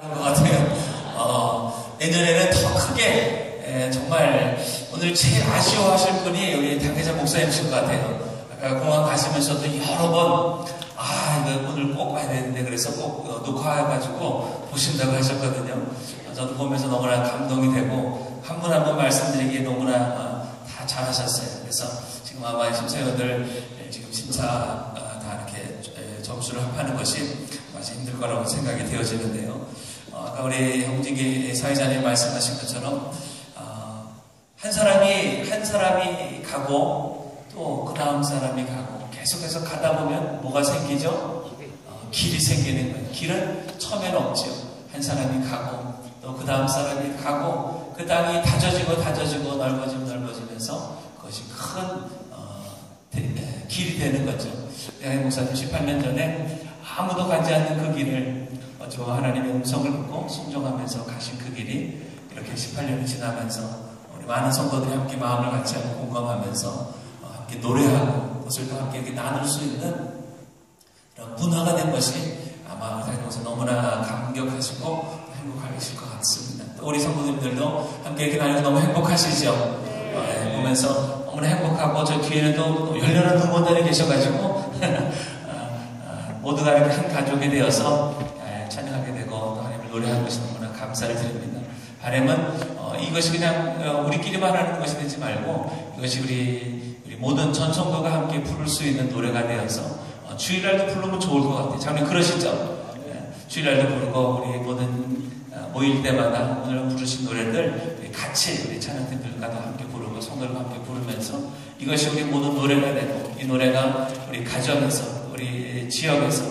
한 것 같아요. 내년에는 더 크게 정말 오늘 제일 아쉬워하실 분이 우리 당대자 목사님이신 것 같아요. 아까 공항 가시면서도 여러 번 이거 오늘 꼭 와야 되는데 그래서 꼭 녹화해가지고 보신다고 하셨거든요. 저도 보면서 너무나 감동이 되고 한 분 한 분 말씀드리기에 너무나 다 잘하셨어요. 그래서 지금 아마 심사위원들 지금 심사 다 이렇게 점수를 합하는 것이 아주 힘들 거라고 생각이 되어지는데요. 아까 우리 홍진기 사회자님 말씀하신 것처럼 한 사람이 가고 또 그 다음 사람이 가고 계속해서 가다 보면 뭐가 생기죠? 길이 생기는 거예요. 길은 처음에는 없죠. 한 사람이 가고 또 그 다음 사람이 가고 그 땅이 다져지고 넓어지면서 그것이 큰 길이 되는 거죠. 목사님 18년 전에 아무도 가지 않는 그 길을 저 하나님의 음성을 듣고 순종하면서 가신 그 길이 이렇게 18년이 지나면서 우리 많은 성도들이 함께 마음을 같이 하고 공감하면서 함께 노래하고 그것을 또 함께 이렇게 나눌 수 있는 이런 문화가 된 것이 아마 하나님께서 너무나 감격하시고 행복하실 것 같습니다. 또 우리 성도님들도 함께 이렇게 나누고 너무 행복하시죠? 보면서 너무나 행복하고 저 뒤에도 열렬한 응원단이 계셔가지고 모두가 이렇게 한 가족이 되어서 찬양하게 되고 또 하나님을 노래하는 것이 너무나 감사를 드립니다. 바람은 이것이 그냥 우리끼리만 하는 것이 되지 말고 이것이 우리 모든 전 성도가 함께 부를 수 있는 노래가 되어서 주일날도 부르면 좋을 것 같아요. 장님 그러시죠? 주일날도 부르고 우리 모든 모일 때마다 오늘 부르신 노래들 우리 같이 우리 찬양팀들과도 함께 부르고 성도들과 함께 부르면서 이것이 우리 모든 노래가 되고 이 노래가 우리 가정에서 우리 지역에서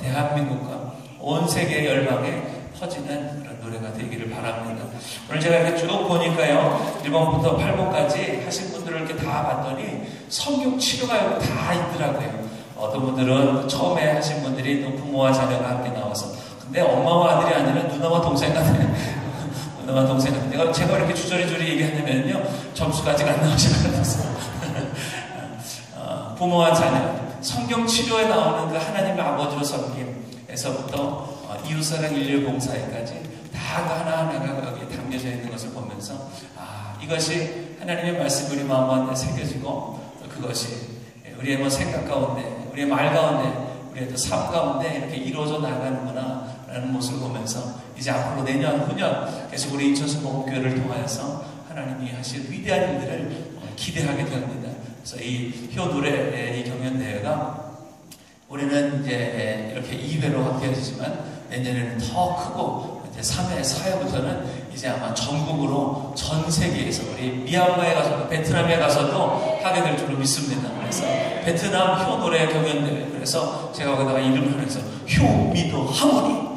대한민국과 온 세계 열방에 퍼지는 그런 노래가 되기를 바랍니다. 오늘 제가 이렇게 쭉 보니까요 1번부터 8번까지 하신 분들을 이렇게 다 봤더니 성경 치료가 다 있더라고요. 어떤 분들은 처음에 하신 분들이 또 부모와 자녀가 함께 나와서 근데 엄마와 아들이 아니라 누나와 동생 같아요. 누나와 동생 같아요. 제가 이렇게 주저리주리 얘기하냐면요 점수까지 안 나오실 것 같아서 부모와 자녀 성경 치료에 나오는 그 하나님을 아버지로 섬김에서부터 이웃사랑 인류봉사에까지 다 그 하나하나가 여기 담겨져 있는 것을 보면서 이것이 하나님의 말씀이 우리 마음 가운데 새겨지고 그것이 우리의 생각 가운데 우리의 말 가운데 우리의 또 삶 가운데 이렇게 이루어져 나가는구나 라는 모습을 보면서 이제 앞으로 내년 후년 계속 우리 인천순복음교회를 통하여서 하나님이 하실 위대한 일들을 기대하게 됩니다. 그래서 이 효노래 이 경연대회가 올해는 이제 이렇게 2회로 확대되지만 내년에는 더 크고 이제 3회, 4회부터는 이제 아마 전국으로 전 세계에서 우리 미얀마에 가서도 베트남에 가서도 하게 될 줄로 믿습니다. 그래서 베트남 효노래 경연대회 그래서 제가 거기다가 이름을 해서 효미더 하모니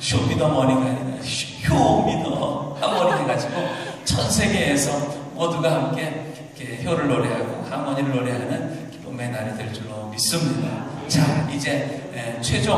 쇼미더 머니가 아니라 효미더 하모니 해가지고 전 세계에서 모두가 함께 효를 노래하고 하모니를 노래하는 기쁨의 날이 될 줄로 믿습니다. 자, 이제 최종